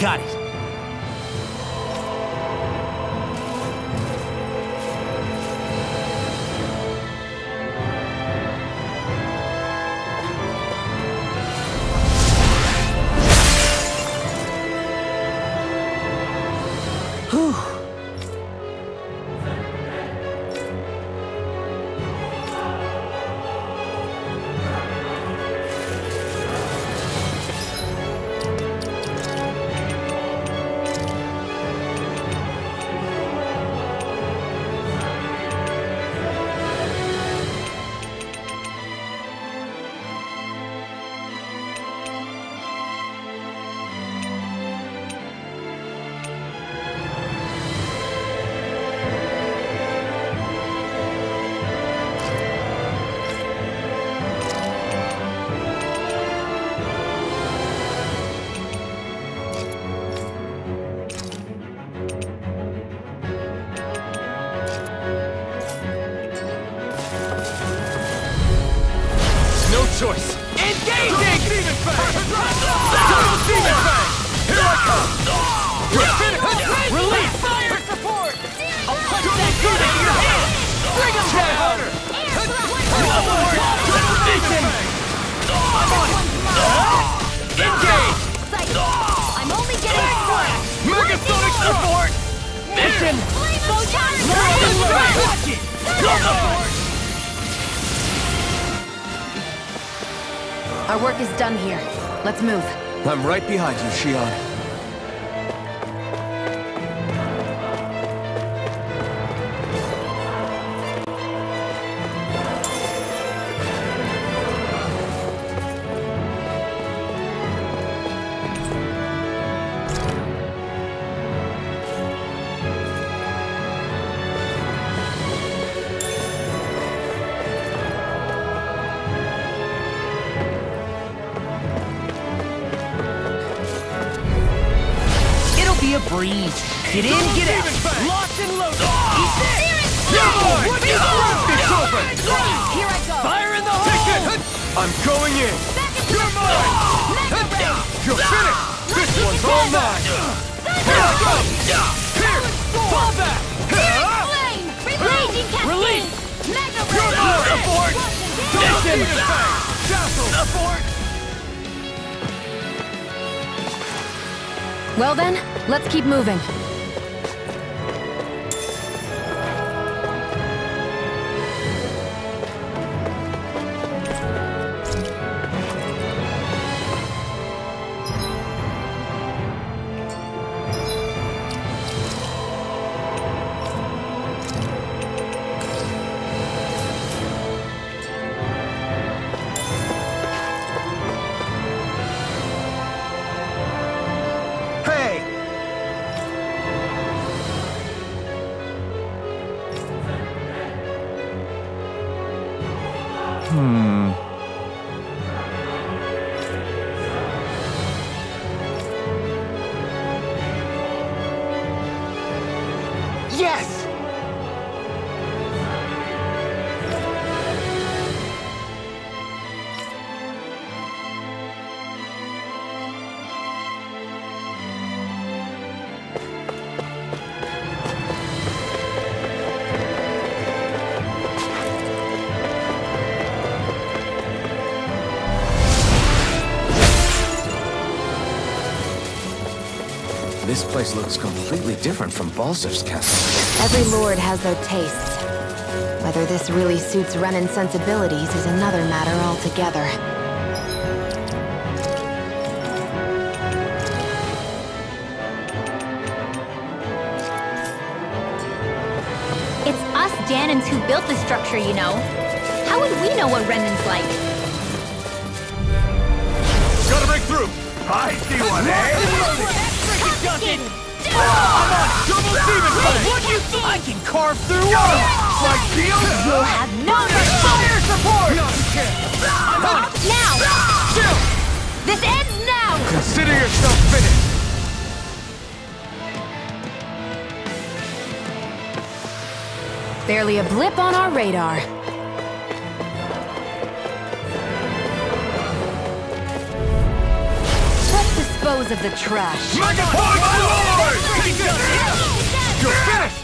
Got it. Choice. Engaging! Demon Fang! Double Demon Fang! Here I come! Relief! Fire support! I'll punch that good in your hand! Bring him down! Harder! Double Demon Fang! I'm on it! Engage! I'm only getting one! Megasonic support! Mission! More than our work is done here. Let's move. I'm right behind you, Shionne. Get in, get out! Locked and loaded! He's there! It's over! Here I go! Fire in the hole! I'm going in! You're mine! You're finished! This one's all mine! Here I go! Here! Fall back! Release! You're mine! Abort! Abort! Well then, let's keep moving. This place looks completely different from Balseph's castle. Every lord has their tastes. Whether this really suits Renan's sensibilities is another matter altogether. It's us Dahnans who built the structure, you know. How would we know what Renan's like? Gotta break through! I see one, eh? I'm on double demon fire! What do you think? I can carve through one! Like deal? You'll have no fire support! I'm on it! Now! Still! This ends now! Consider yourself finished! Barely a blip on our radar. Let's dispose of the trash. Mega Point Lord! You're finished!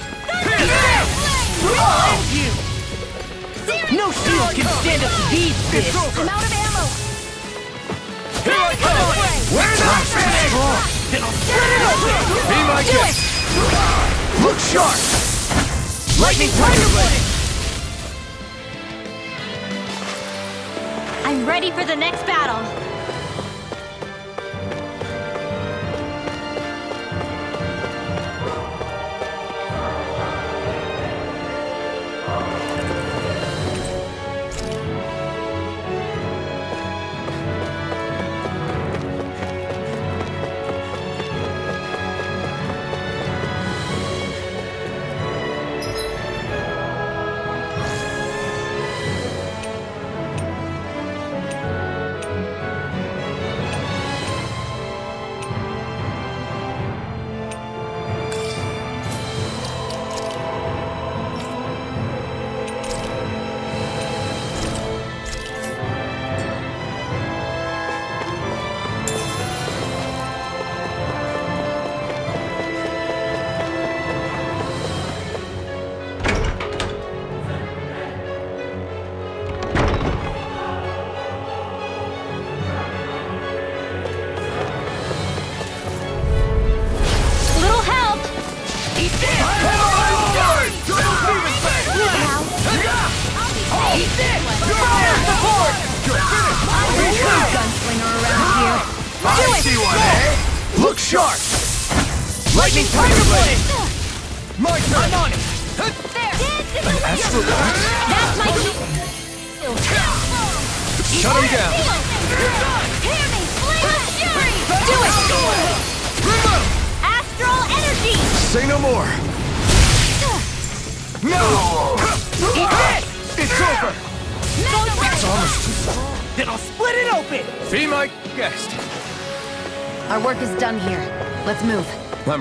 Here! No shield can stand up to these fists! I'm out of ammo! Here I come! We're not finished! Then I'll spin it! Be my guest! Look sharp! Lightning blade! I'm ready for the next battle.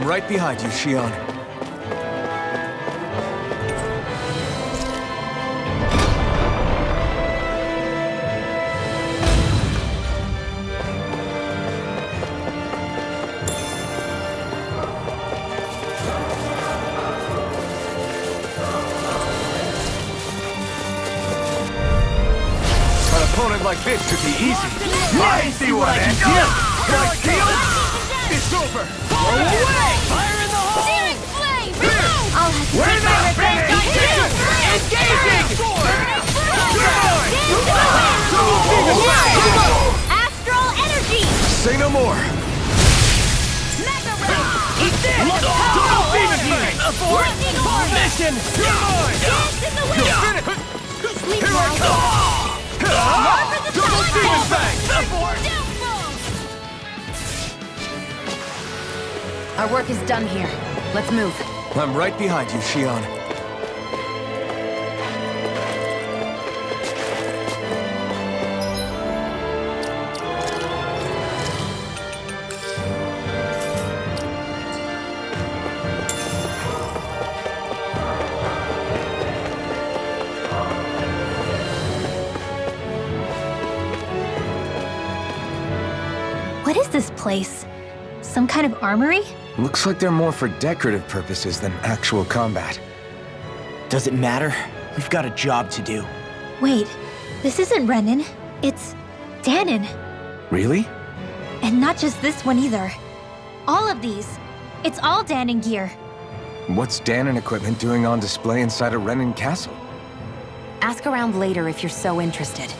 Right behind you, Shionne. An opponent like this should be easy. I see what I can do. It's over. Away. Fire in the hole! Searing flame! I'll have to take my revenge! Engaging! Astral energy! Say no more! Mega ray! Eat this! Double demon flame! Mission! Dance in the wind! Sleep now! Double demon flame! Our work is done here. Let's move. I'm right behind you, Shionne. What is this place? Some kind of armory? Looks like they're more for decorative purposes than actual combat. Does it matter? We've got a job to do. Wait, this isn't Renin. It's Dahnan. Really? And not just this one either. All of these. It's all Dahnan gear. What's Dahnan equipment doing on display inside a Renin castle? Ask around later if you're so interested.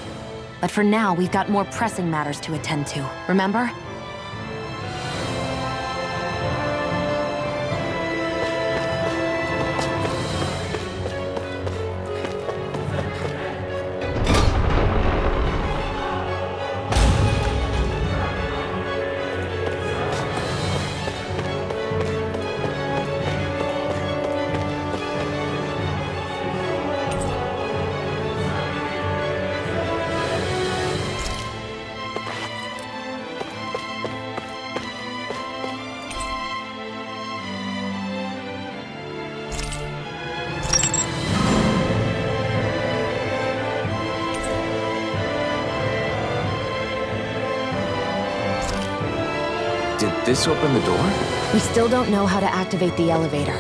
But for now, we've got more pressing matters to attend to, remember? Did this open the door? We still don't know how to activate the elevator.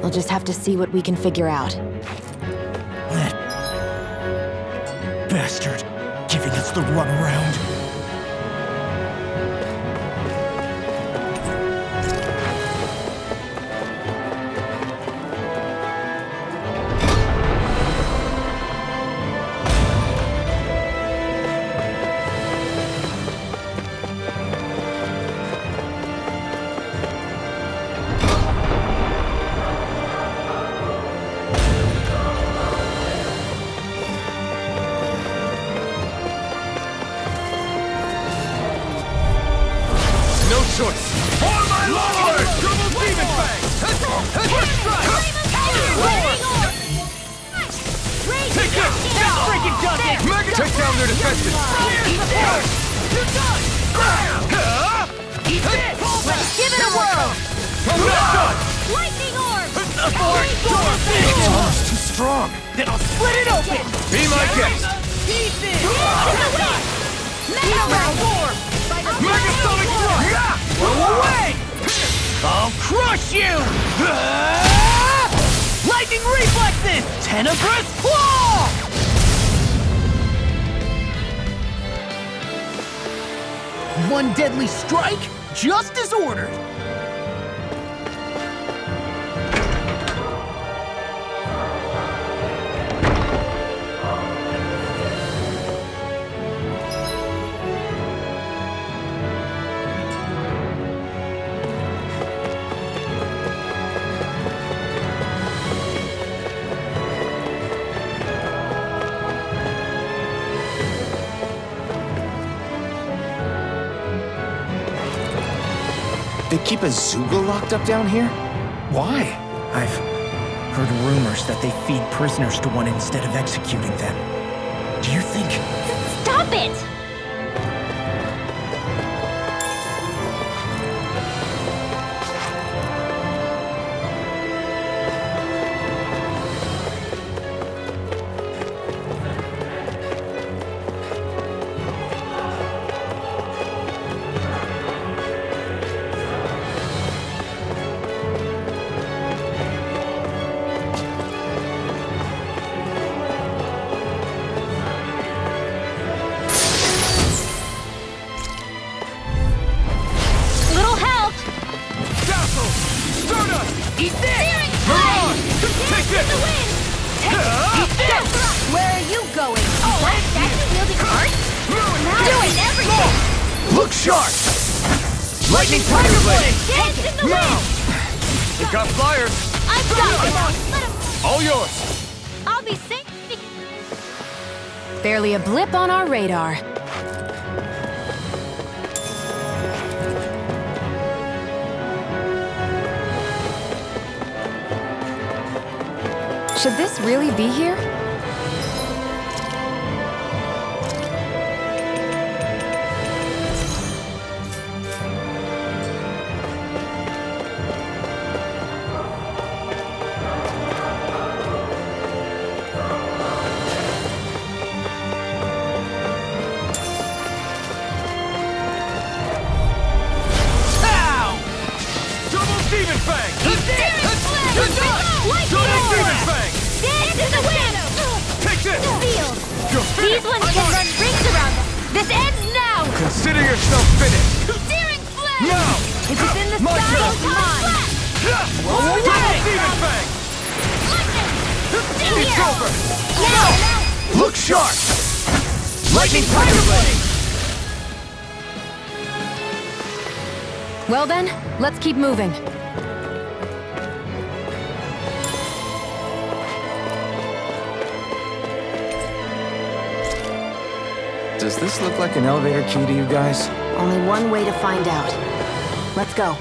We'll just have to see what we can figure out. That bastard giving us the runaround. Keep a Zuga locked up down here? Why? I've heard rumors that they feed prisoners to one instead of executing them. Do you think... Stop it! Radar. Should this really be here? Let's keep moving. Does this look like an elevator key to you guys? Only one way to find out. Let's go.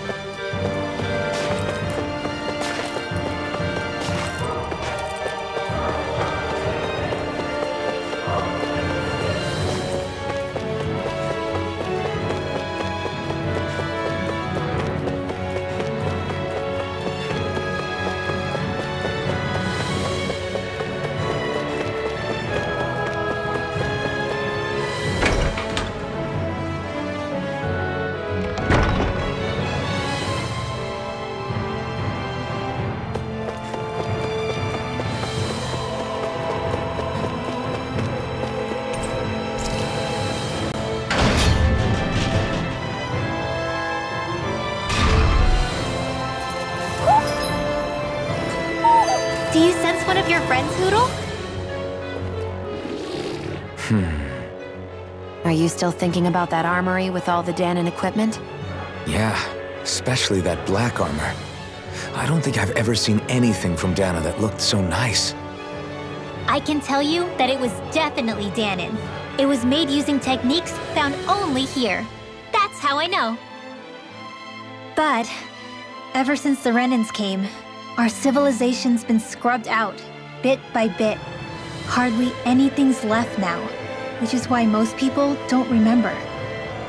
Are you still thinking about that armory with all the Dahnan equipment? Yeah, especially that black armor. I don't think I've ever seen anything from Dahnan that looked so nice. I can tell you that it was definitely Dahnan. It was made using techniques found only here. That's how I know. But ever since the Renans came, our civilization's been scrubbed out, bit by bit. Hardly anything's left now, which is why most people don't remember.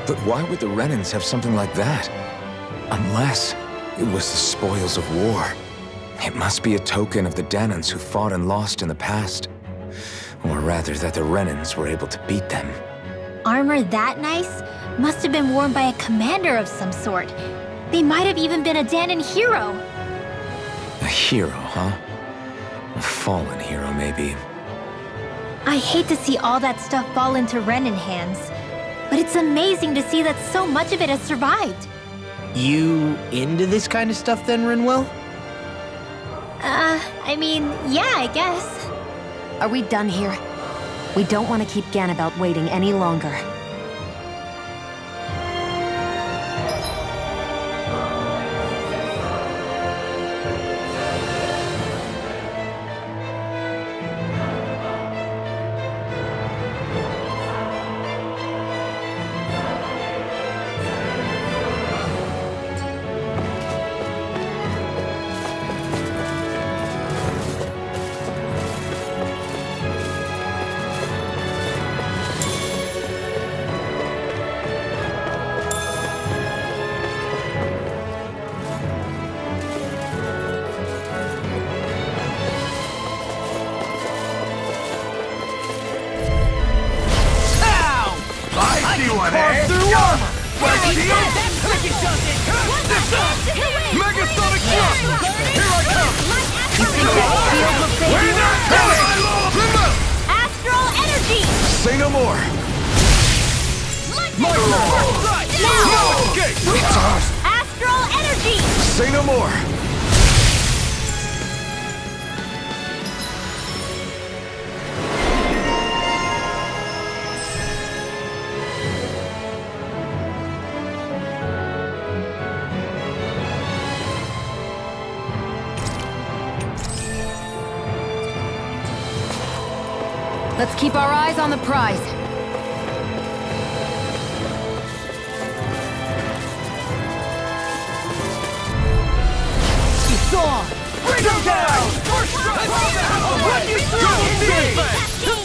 But why would the Renans have something like that? Unless it was the spoils of war. It must be a token of the Dahnans who fought and lost in the past. Or rather, that the Renans were able to beat them. Armor that nice must have been worn by a commander of some sort. They might have even been a Dahnan hero. A hero, huh? A fallen hero, maybe. I hate to see all that stuff fall into Renan hands, but it's amazing to see that so much of it has survived. You into this kind of stuff then, Rinwell? I mean, yeah, I guess. Are we done here? We don't want to keep Ganabelt waiting any longer. Let's keep our eyes on the prize. It's on! Bring him down! First strike! What you don't need! You're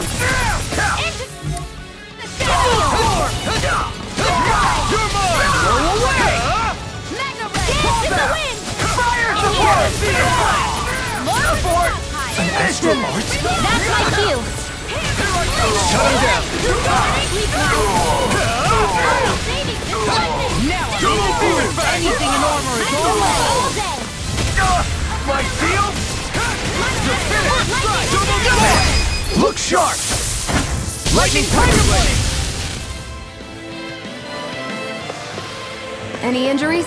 mine! Go away! Magna Dance in the wind! Fire the war! That's my cue! Shut him down! Now I can't do anything in armor is all right! My deal? You're finished! Look sharp! Lightning Tiger Blade! Any injuries?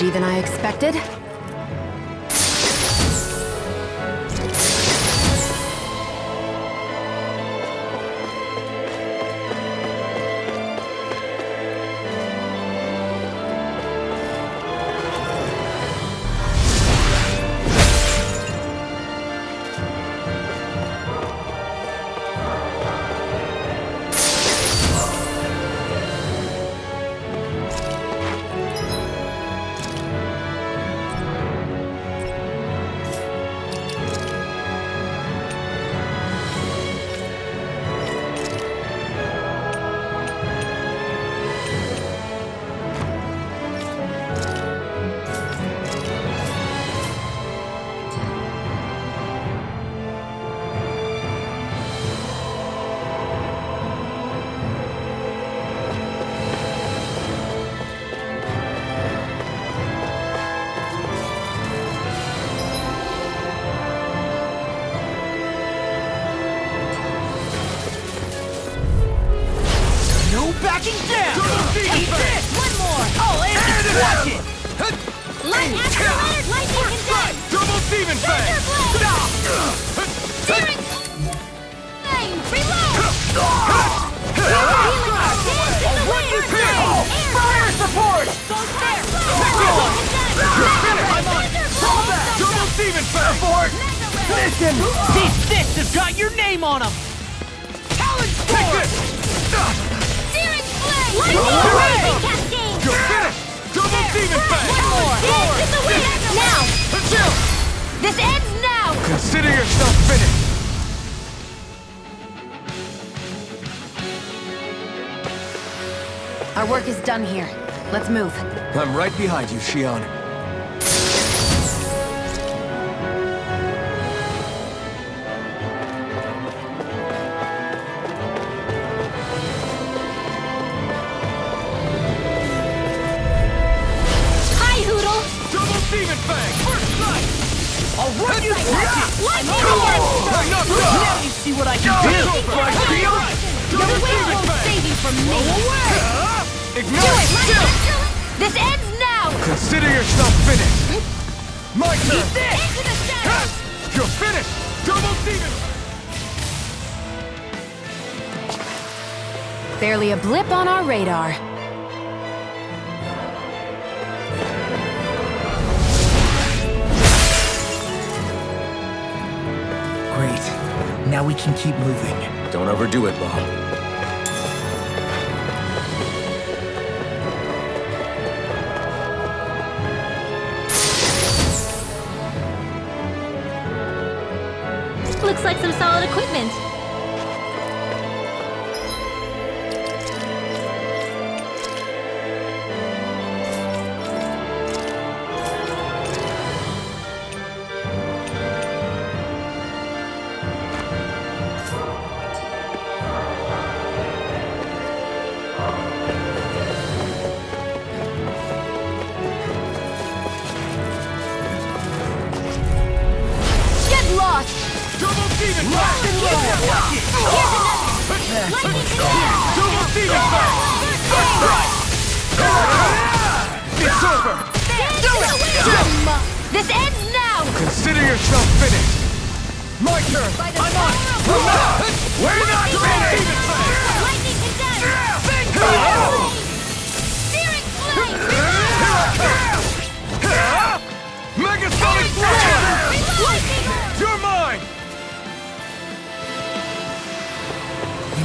Than I expected. backing down! Take this! One more! Oh, and watch it! Light accelerated lightning condense! Double demon fang! Daring flame! Reload! Fire support! Goes fire! Double demon fang! Listen! These fists have got your name on them! Challenge force! Lightning Raging Cascade! Double Demon Fang! One more! This ends now! This ends now! Consider yourself finished! Our work is done here. Let's move. I'm right behind you, Shionne. This ends now! Consider yourself finished! My turn! Eat this! Into the shadows! You're finished! Double demon! Barely a blip on our radar. Great. Now we can keep moving. Don't overdo it, Law. Looks like some solid equipment.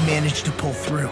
Managed to pull through.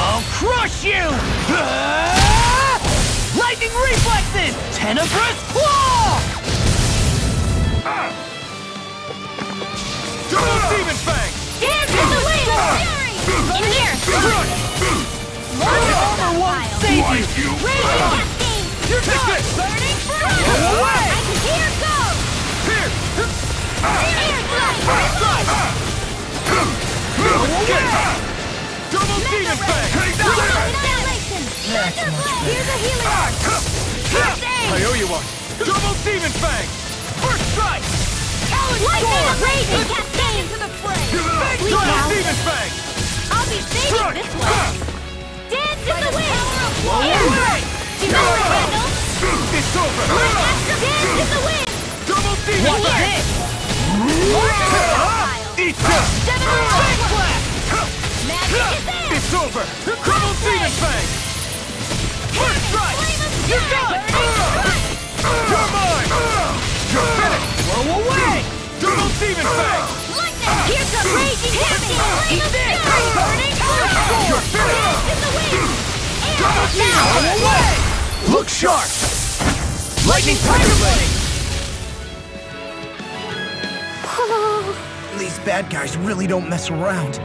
I'll crush you! Lightning reflexes! Tenebrous claw! Double demon fang! Hands in the way of fury! In here! Over one saves you! Raging cascade! You're done! Burning furnace! I can hear goes! Here! Here! Here! Double demon fang! Here's a healing arc! I owe you one! Double demon fang! First strike! Lightning raging cascade into the fray! Double demon fang! I'll be saving this one! Dance in the wind! Here! It's over! Dance in the wind! Double demon fang! Eat this! It's over! Crumble demon fang! First strike! You do it! You're mine! You're finished! Throw away! Double demon fang! Look that! Here's the raging havoc! Eat this! Burning fire! You're finished! In the wind! Double demon! Throw away! Look sharp! Lightning fire! These bad guys really don't mess around.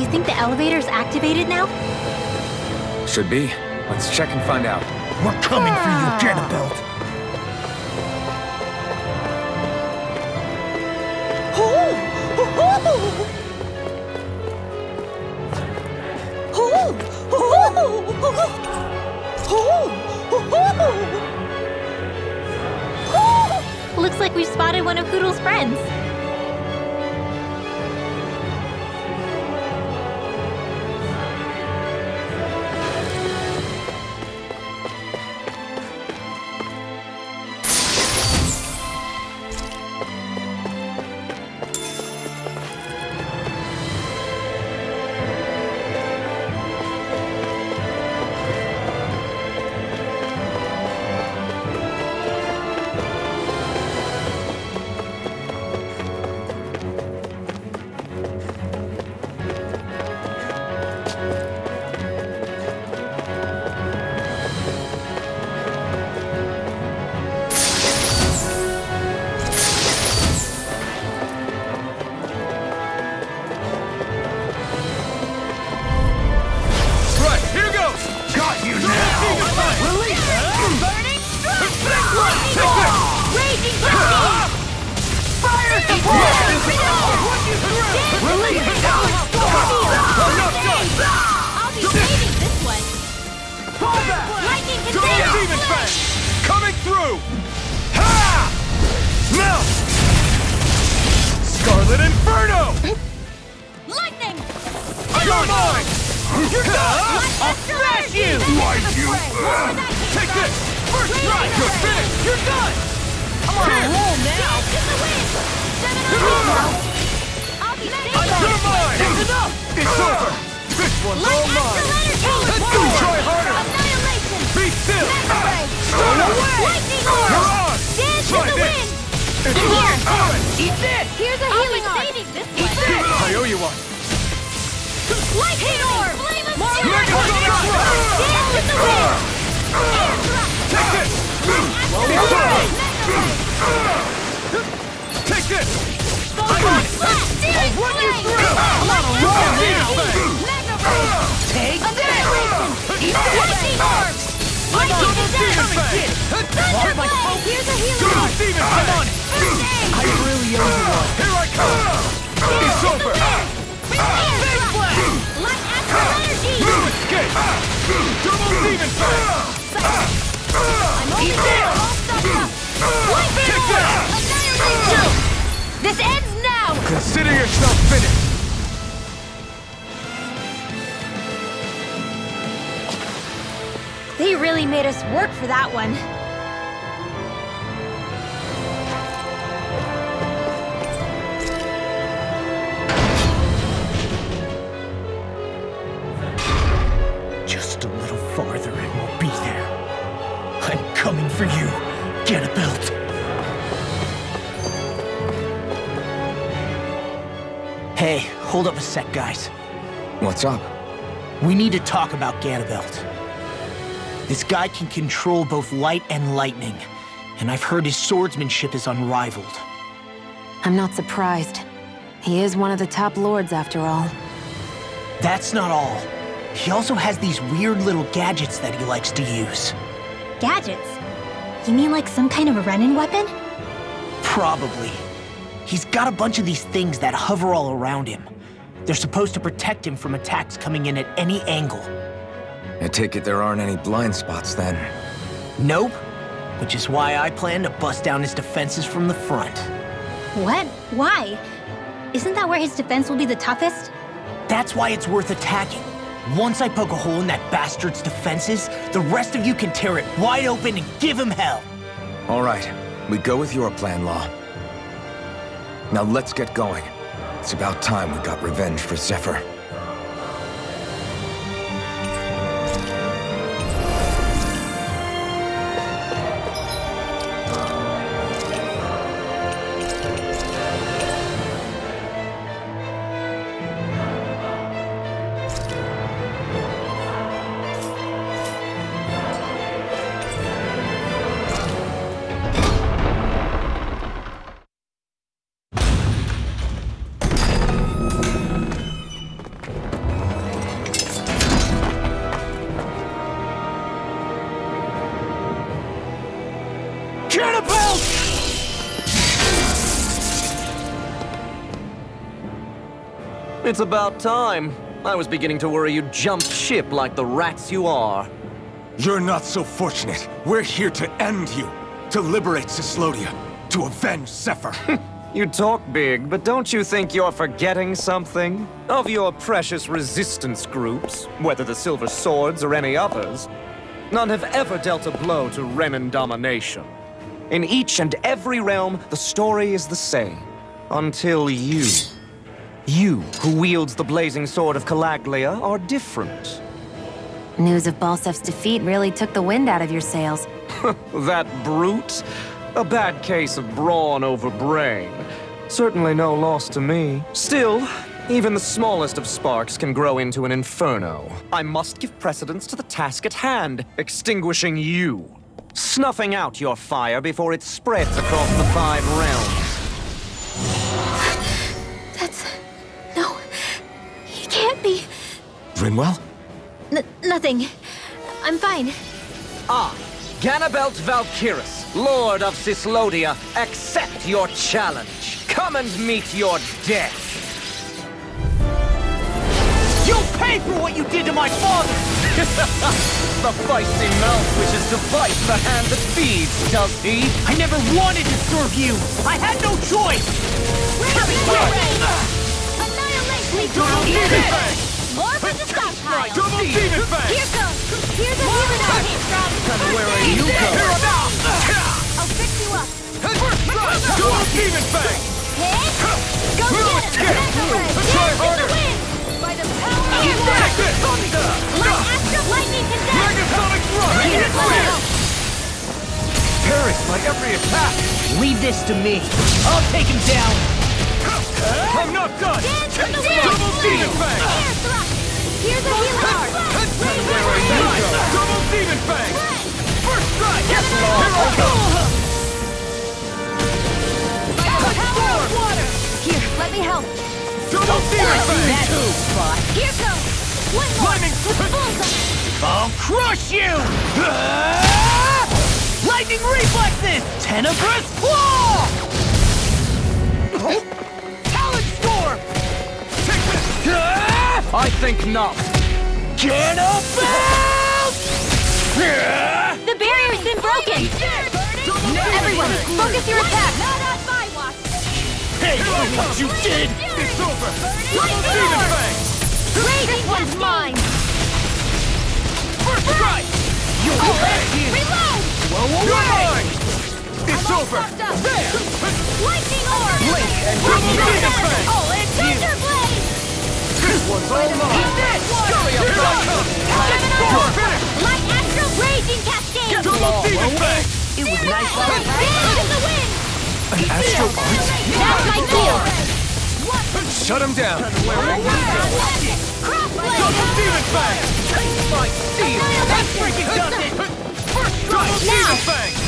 You think the elevator's activated now? Should be. Let's check and find out. We're coming for you, Ganabelt! Looks like we've spotted one of Hoodle's friends. What's up? We need to talk about Ganabelt. This guy can control both light and lightning, and I've heard his swordsmanship is unrivaled. I'm not surprised. He is one of the top lords after all. That's not all. He also has these weird little gadgets that he likes to use. Gadgets? You mean like some kind of a Renin weapon? Probably. He's got a bunch of these things that hover all around him. They're supposed to protect him from attacks coming in at any angle. I take it there aren't any blind spots then. Nope. Which is why I plan to bust down his defenses from the front. What? Why? Isn't that where his defense will be the toughest? That's why it's worth attacking. Once I poke a hole in that bastard's defenses, the rest of you can tear it wide open and give him hell. All right, we go with your plan, Law. Now let's get going. It's about time we got revenge for Zephyr. It's about time. I was beginning to worry you'd jump ship like the rats you are. You're not so fortunate. We're here to end you, to liberate Cyslodia, to avenge Zephyr. You talk big, but don't you think you're forgetting something? Of your precious resistance groups, whether the Silver Swords or any others, none have ever dealt a blow to Renan domination. In each and every realm, the story is the same. Until you... You, who wields the blazing sword of Calaglia, are different. News of Balseph's defeat really took the wind out of your sails. That brute? A bad case of brawn over brain. Certainly no loss to me. Still, even the smallest of sparks can grow into an inferno. I must give precedence to the task at hand, extinguishing you. Snuffing out your fire before it spreads across the 5 realms. Rinwell? Nothing. I'm fine. I, Ganabelt Valkyris, Lord of Cyslodia, accept your challenge. Come and meet your death. You'll pay for what you did to my father! The feisty mouth which has devised the hand that feeds, does he? I never wanted to serve you! I had no choice! Annihilate me! More for the stockpile! Double demon fang! Here goes! Here's a demon I came from! Where are you going? I'll fix you up! First strike! Double demon fang! Hit! Go get it! Try harder! By the power of the light! Astral lightning condensed! Megasonic run! Get it clear! Perish by every attack! Leave this to me! I'll take him down! I'm not done! Double demon fang! Here's a healer! Double demon fang! First strike! Yes, Lord! By the power of water! Here, let me help! Double demon fang! Here goes! One more! With the bullseye! I'll crush you! Lightning reflexes! Tenebrous claw! I think not. Get up! The barrier's been broken! Everyone, focus your attack! Not on my watch! Hey, look what you did! It's over! Lay this one's mine! First strike! You're right here! Reload! Blow away! It's over! There! Lightning orb! Blink and double blade! This one's all mine! Eat this! Hurry up! Light astral raging cascade! Double demon fang! It was nice on the wind! An astral blitz? That's my door! Shut him down! Double demon fang! Take my steel! That freaking does it! First strike! Double demon fang!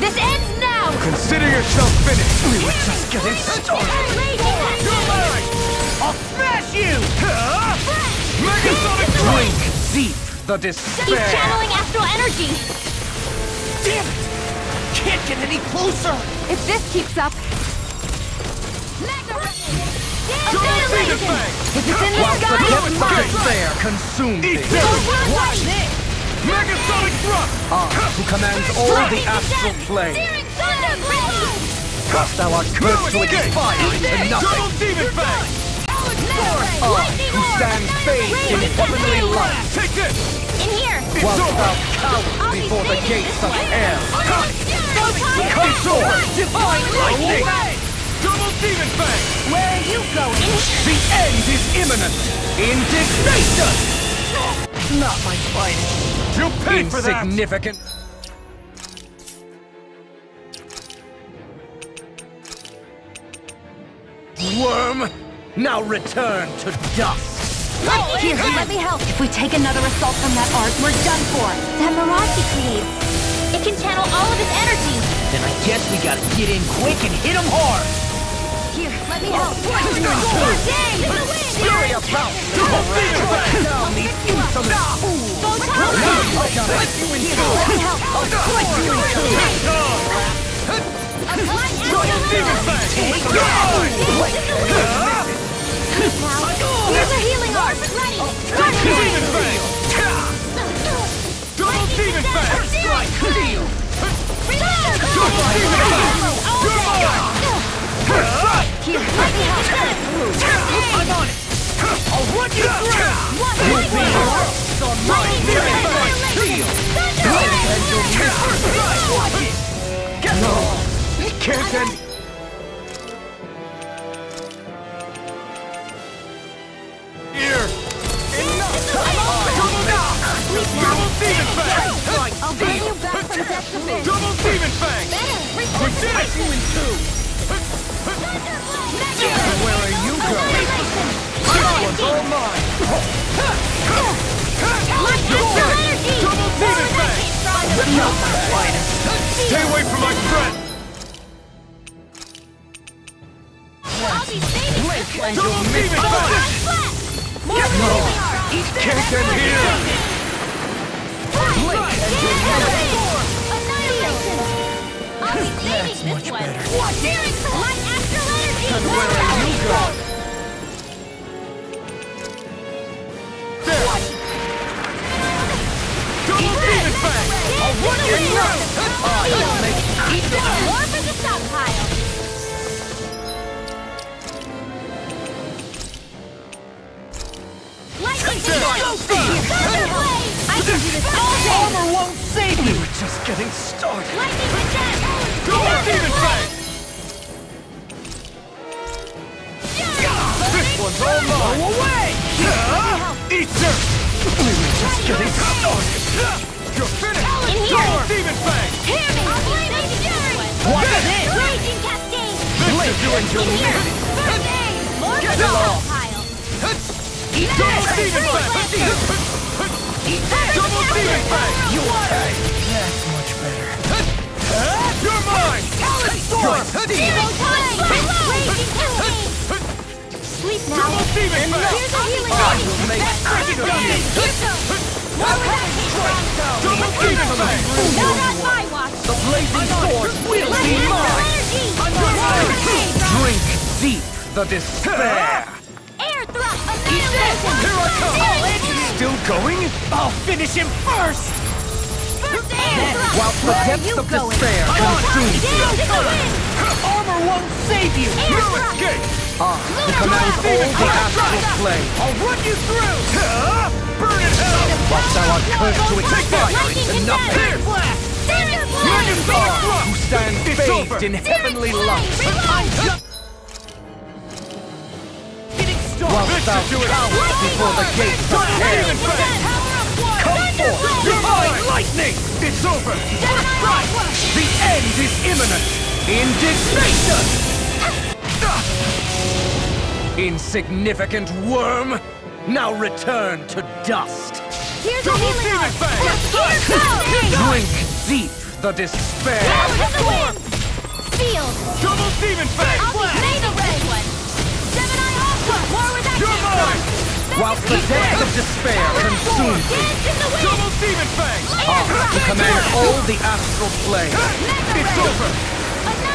This ends now! Consider yourself finished! We were just getting started! I'll smash you! Megasonic drink! Deep the despair! He's channeling astral energy! Damn it! Can't get any closer! If this keeps up... Mega Annihilation! If it's in the sky, it's mine! Despair consumes it! Watch this! Megasonic drop! Ah, who commands all the astral plane! Searing thunder reload! Cast our curse to expire into nothing! Double demon fang! Force! formerly light. Take this! In here! While thou cowards before the gates of air! Come sword! Divine lightning! Double demon bang! Where are you going? The end is imminent! Indignation! Not my fight! You pay for that! Insignificant! Worm, now return to dust. Here, let me help. If we take another assault from that arc, we're done for. That mirage he creates, it can channel all of his energy. Then I guess we gotta get in quick and hit him hard. Here, let me help. Here's a healing arm! Ready! Double demon bang! Strike! Heal! Double demon bang! Here, let me help! I'm on it! I'll run you through! Lightning! No! Can't end. Here! Enough! Come on! Double demon fang! I'll bring you back from death to me! Double demon fang! We did it! You in two! Where are you going? That one's all mine! Double demon fang! Enough, Linus! Stay away from my friend! Don't leave it back! More that's much better. What? Light after energy! And where are you going? There! Don't leave it back! I'll run you around! I'll make it eat down! More for the stockpile! I can do this all day! Armor won't save you! We're just getting started! Lightning with death! Double demon bang! This one's all mine! Go away! Eat dirt! We were just getting started! You're finished! Double demon bang! Hear me! I'll play it again! What's this? Raging cascade! This is doing your magic! Get along! Double demon bang! Double demon bang! You are that's much better. You're mine! Storm! Sleep now! Double demon bang! I will make double demon bang! No, not my watch! The blazing sword will be mine! Drink deep the despair! Here I come! Still going? I'll finish him first! While the depths of despair are doomed to the armor won't save you! No escape! I command all the astral flame! I'll run you through! Burn in hell! But thou art cursed to expire into nothing! Who stand bathed in heavenly light! Whilst thou cowards before the gates of air! Come forth! Divine lightning! It's over! The end is imminent! Indignation! Insignificant worm! Now return to dust! Here's a healing arm! Drink deep the despair! Field! Double demon bang! Play the red one! Whilst the depths of despair consume me, double demon bang! To command all the astral flame. It's over!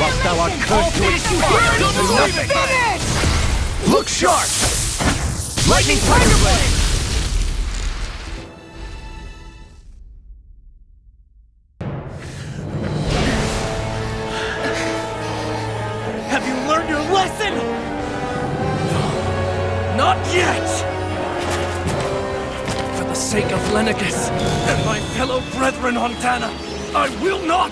Whilst thou art cursed to expire into nothing! Look sharp! Lightning tiger blade! Not yet! sake of Lenicus and my fellow brethren on Dahnan, I will not!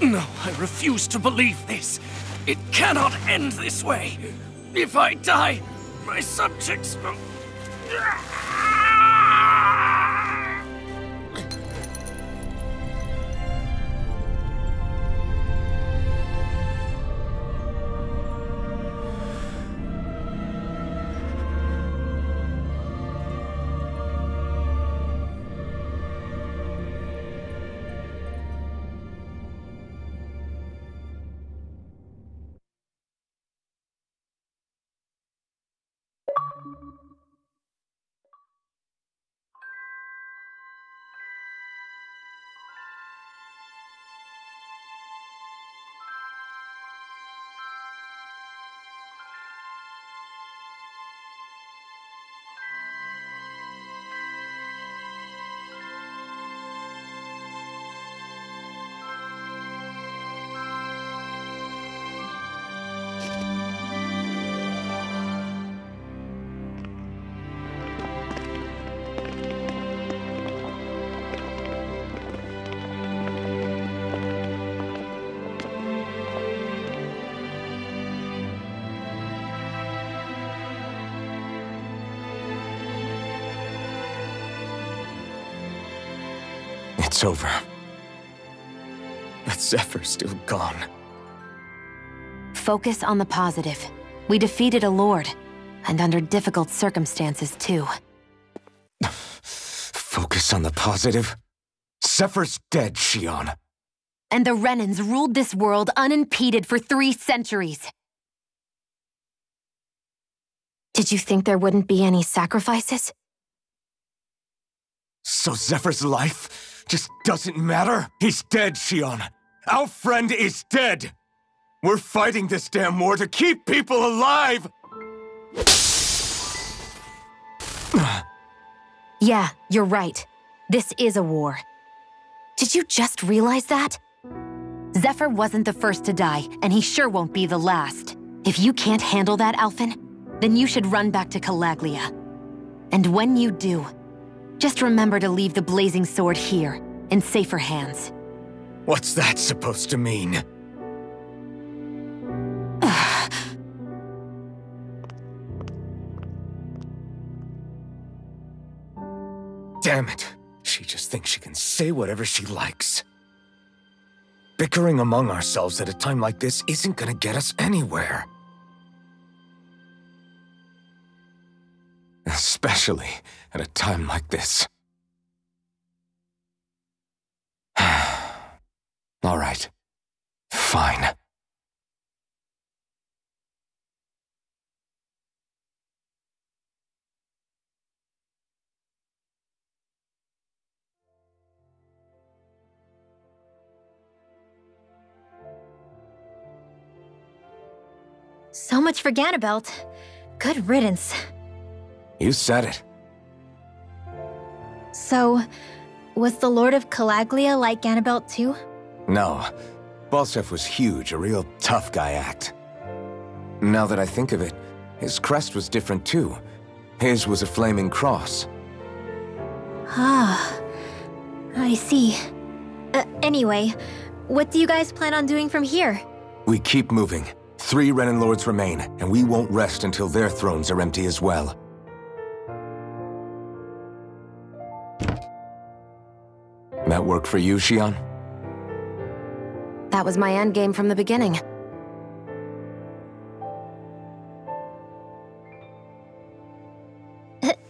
No, I refuse to believe this. It cannot end this way. If I die, my subjects will... It's over. That Zephyr's still gone. Focus on the positive. We defeated a lord, and under difficult circumstances too. Focus on the positive? Zephyr's dead, Shionne. And the Renans ruled this world unimpeded for 3 centuries. Did you think there wouldn't be any sacrifices? So Zephyr's life just doesn't matter? He's dead, Shionne. Our friend is dead. We're fighting this damn war to keep people alive! Yeah, you're right. This is a war. Did you just realize that? Zephyr wasn't the first to die, and he sure won't be the last. If you can't handle that, Alphen, then you should run back to Calaglia. And when you do, just remember to leave the blazing sword here, in safer hands. What's that supposed to mean? Damn it. She just thinks she can say whatever she likes. Bickering among ourselves at a time like this isn't gonna get us anywhere. Especially at a time like this. All right. Fine. So much for Ganabelt. Good riddance. You said it. So, was the Lord of Calaglia like Ganabelt too? No. Balseph was huge, a real tough guy act. Now that I think of it, his crest was different too. His was a flaming cross. Ah, I see. Anyway, what do you guys plan on doing from here? We keep moving. 3 Renan lords remain, and we won't rest until their thrones are empty as well. That work for you, Shionne? That was my endgame from the beginning.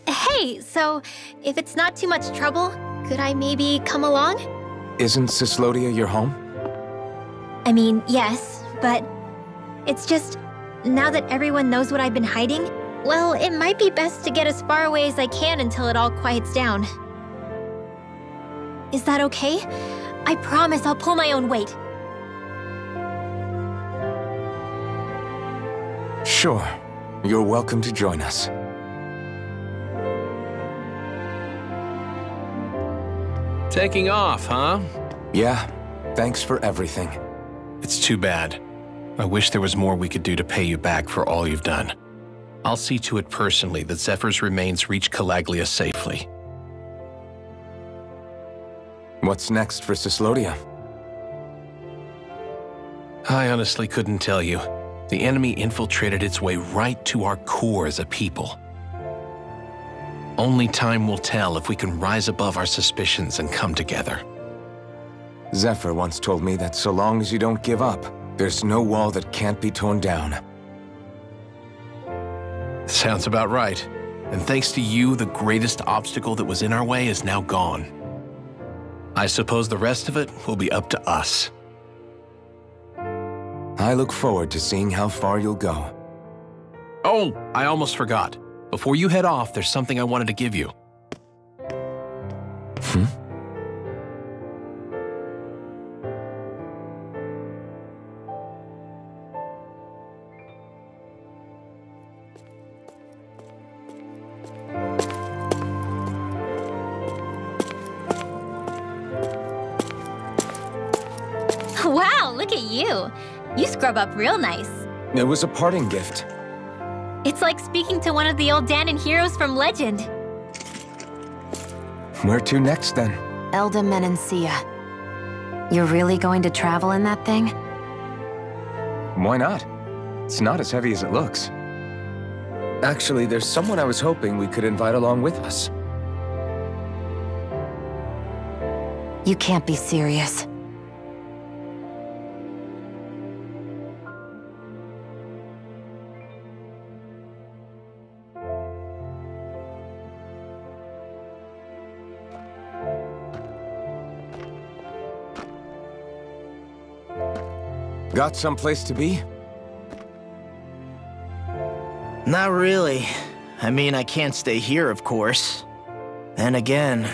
Hey, so if it's not too much trouble, could I maybe come along? Isn't Cyslodia your home? I mean, yes, but it's just Now that everyone knows what I've been hiding, well, it might be best to get as far away as I can until it all quiets down. Is that okay? I promise I'll pull my own weight. Sure. You're welcome to join us. Taking off, huh? Yeah. Thanks for everything. It's too bad. I wish there was more we could do to pay you back for all you've done. I'll see to it personally that Zephyr's remains reach Calaglia safely. What's next for Cyslodia? I honestly couldn't tell you. The enemy infiltrated its way right to our core as a people. Only time will tell if we can rise above our suspicions and come together. Zephyr once told me that so long as you don't give up, there's no wall that can't be torn down. Sounds about right. And thanks to you, the greatest obstacle that was in our way is now gone. I suppose the rest of it will be up to us. I look forward to seeing how far you'll go. Oh, I almost forgot. Before you head off, there's something I wanted to give you. Hmm? Wow, look at you. You scrub up real nice. It was a parting gift. It's like speaking to one of the old Dahnan heroes from legend. Where to next, then? Elda Menancia. You're really going to travel in that thing? Why not? It's not as heavy as it looks. Actually, there's someone I was hoping we could invite along with us. You can't be serious. Got someplace to be? Not really. I mean, I can't stay here, of course. Then again,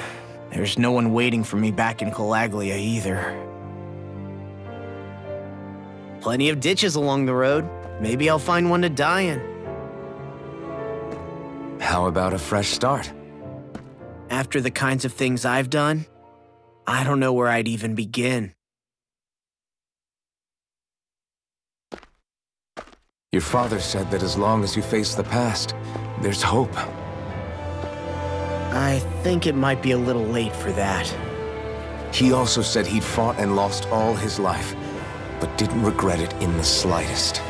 there's no one waiting for me back in Calaglia either. Plenty of ditches along the road. Maybe I'll find one to die in. How about a fresh start? After the kinds of things I've done, I don't know where I'd even begin. Your father said that as long as you face the past, there's hope. I think it might be a little late for that. He also said he'd fought and lost all his life, but didn't regret it in the slightest.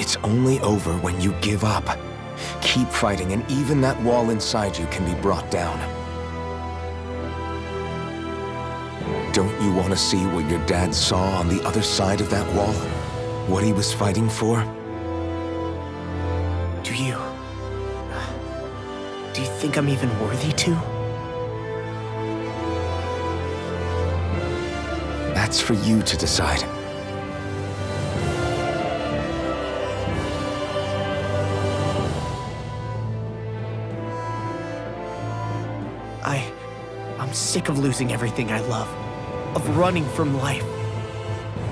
It's only over when you give up. Keep fighting, and even that wall inside you can be brought down. Don't you want to see what your dad saw on the other side of that wall? What he was fighting for? Do you think I'm even worthy to? That's for you to decide. I'm sick of losing everything I love. Of running from life.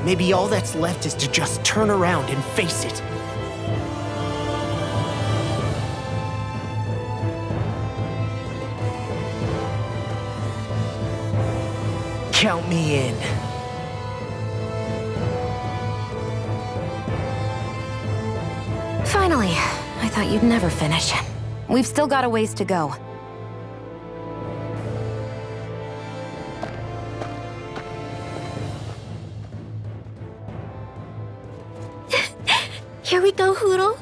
Maybe all that's left is to just turn around and face it. Count me in. Finally, I thought you'd never finish. We've still got a ways to go. Here we go, Hoodle.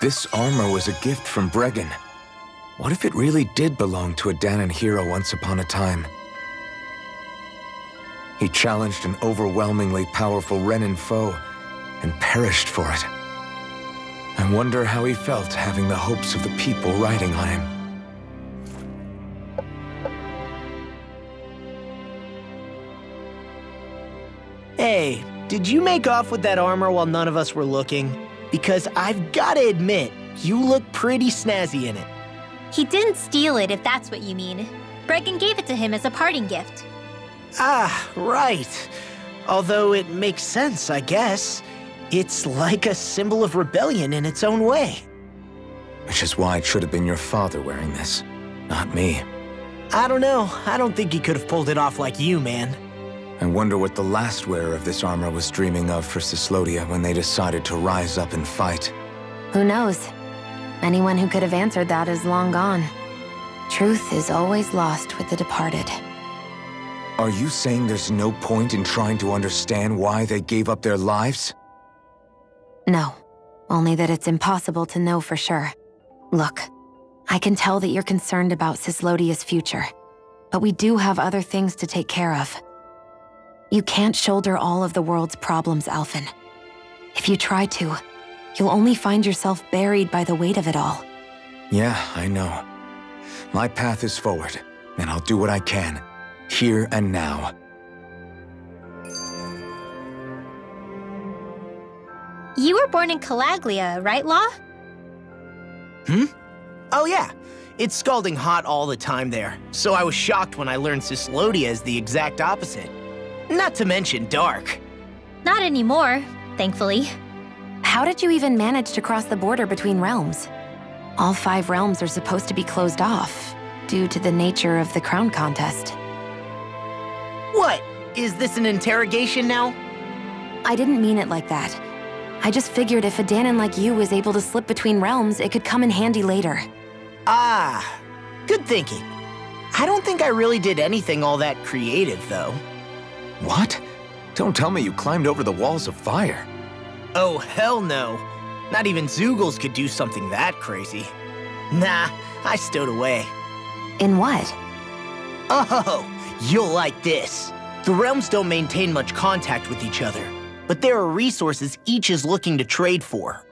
This armor was a gift from Bregan. What if it really did belong to a Dahnan hero once upon a time? He challenged an overwhelmingly powerful Renan foe and perished for it. I wonder how he felt having the hopes of the people riding on him. Hey, did you make off with that armor while none of us were looking? Because I've gotta admit, you look pretty snazzy in it. He didn't steal it, if that's what you mean. Brecken gave it to him as a parting gift. Ah, right. Although it makes sense, I guess. It's like a symbol of rebellion in its own way. Which is why it should have been your father wearing this, not me. I don't know. I don't think he could have pulled it off like you, man. I wonder what the last wearer of this armor was dreaming of for Cyslodia when they decided to rise up and fight. Who knows? Anyone who could have answered that is long gone. Truth is always lost with the departed. Are you saying there's no point in trying to understand why they gave up their lives? No, only that it's impossible to know for sure. Look, I can tell that you're concerned about Cyslodia's future, but we do have other things to take care of. You can't shoulder all of the world's problems, Alphen. If you try to, you'll only find yourself buried by the weight of it all. Yeah, I know. My path is forward, and I'll do what I can, here and now. You were born in Calaglia, right, Law? Oh yeah. It's scalding hot all the time there, so I was shocked when I learned Cyslodia is the exact opposite. Not to mention dark. Not anymore, thankfully. How did you even manage to cross the border between realms? All 5 realms are supposed to be closed off, due to the nature of the Crown Contest. What? Is this an interrogation now? I didn't mean it like that. I just figured if a Dahnan like you was able to slip between realms, it could come in handy later. Ah, good thinking. I don't think I really did anything all that creative, though. What? Don't tell me you climbed over the walls of fire. Oh, hell no. Not even Zoogles could do something that crazy. Nah, I stowed away. In what? Oh, you'll like this. The realms don't maintain much contact with each other, but there are resources each is looking to trade for.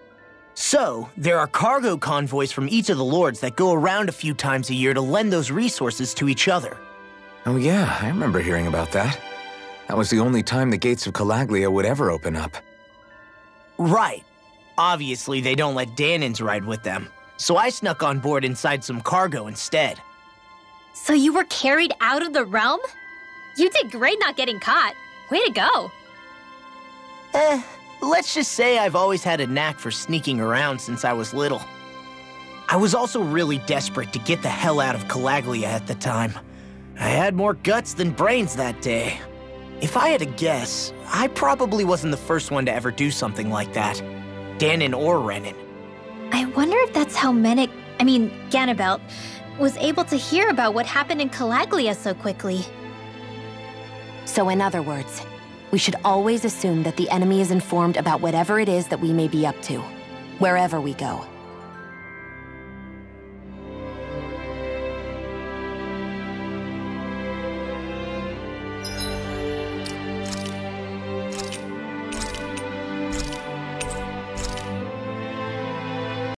So, there are cargo convoys from each of the lords that go around a few times a year to lend those resources to each other. Oh yeah, I remember hearing about that. That was the only time the gates of Calaglia would ever open up. Right. Obviously, they don't let Dahnans ride with them, so I snuck on board inside some cargo instead. So you were carried out of the realm? You did great not getting caught. Way to go. Let's just say I've always had a knack for sneaking around since I was little. I was also really desperate to get the hell out of Calaglia at the time. I had more guts than brains that day. If I had to guess, I probably wasn't the first one to ever do something like that. Dahnan or Renin. I wonder if that's how Ganabelt was able to hear about what happened in Calaglia so quickly. So in other words, we should always assume that the enemy is informed about whatever it is that we may be up to, wherever we go.